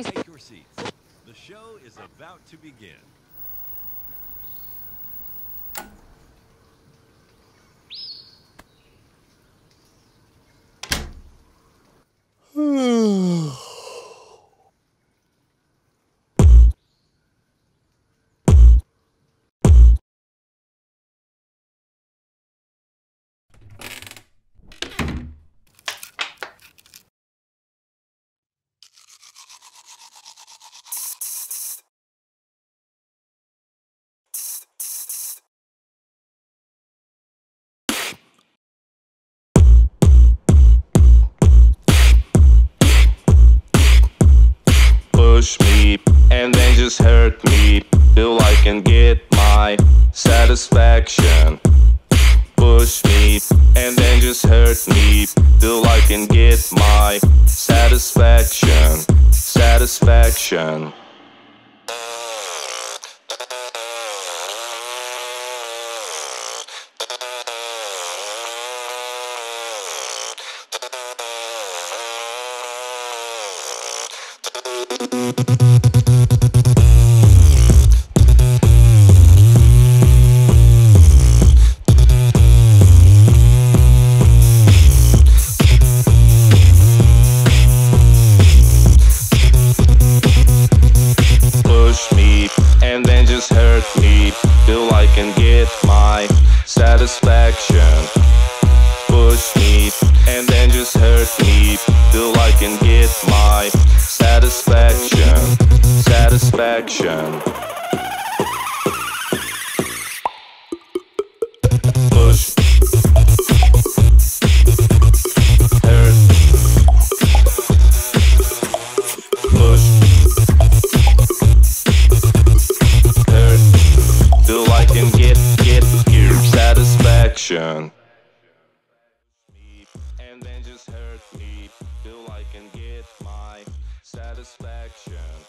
Take your seats. The show is about to begin. Push me and then just hurt me till I can get my satisfaction. Push me and then just hurt me till I can get my satisfaction. Satisfaction. Satisfaction. Push me and then just hurt me till I can get my satisfaction. Satisfaction. Push, hurt, push, hurt till I can get satisfaction. And then just hurt me till I can get my satisfaction.